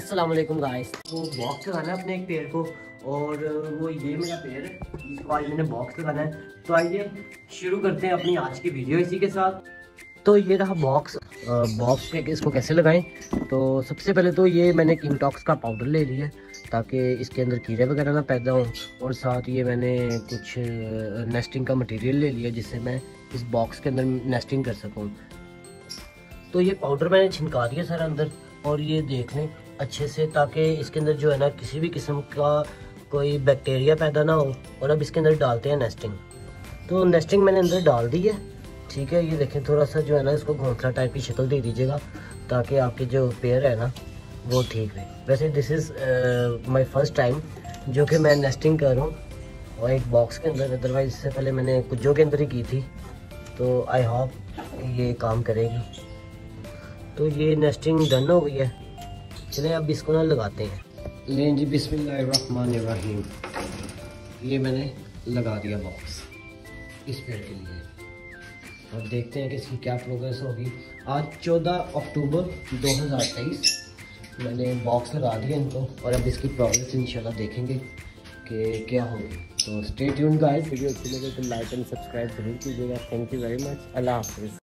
अस्सलाम वालेकुम गाइस। वो बॉक्स लगाना है अपने एक पेड़ को, और वो ये मेरा पेड़ है, इसको आज मैंने बॉक्स लगाना है। तो आइए शुरू करते हैं अपनी आज की वीडियो इसी के साथ। तो ये रहा बॉक्स। बॉक्स पे इसको कैसे लगाएं, तो सबसे पहले तो ये मैंने किंगटॉक्स का पाउडर ले लिया ताकि इसके अंदर कीड़े वगैरह ना पैदा हों, और साथ ये मैंने कुछ नेस्टिंग का मटेरियल ले लिया जिससे मैं इस बॉक्स के अंदर नेस्टिंग कर सकूं। तो ये पाउडर मैंने छिनका दिया सारा अंदर, और ये देख लें अच्छे से ताकि इसके अंदर जो है ना किसी भी किस्म का कोई बैक्टीरिया पैदा ना हो। और अब इसके अंदर डालते हैं नेस्टिंग। तो नेस्टिंग मैंने अंदर डाल दी है, ठीक है। ये देखें थोड़ा सा जो है ना इसको घोंसला टाइप की शक्ल दे दीजिएगा ताकि आपके जो पेड़ है ना वो ठीक रहे। वैसे this is my first time जो कि मैं नेस्टिंग कर रहा हूँ और एक बॉक्स के अंदर, अदरवाइज इससे पहले मैंने कुज्जों के अंदर ही की थी। तो आई होप ये काम करेगी। तो ये नेस्टिंग डन हो गई है। चलिए अब इसको ना लगाते हैं। लें जी, बिस्मिल्लाहिर्रहमानिर्रहीम। ये मैंने लगा दिया बॉक्स इस पेड़ के लिए। अब देखते हैं कि इसकी क्या प्रोग्रेस होगी। आज 14 अक्टूबर 2023 मैंने बॉक्स लगा दिया इनको, और अब इसकी प्रोग्रेस इंशाल्लाह देखेंगे कि क्या होगी। तो स्टे ट्यून्ड गाइस, वीडियो अच्छी लगे तो लाइक एंड सब्सक्राइब जरूर कीजिएगा। Thank you very much. अल्लाह हाफिज़।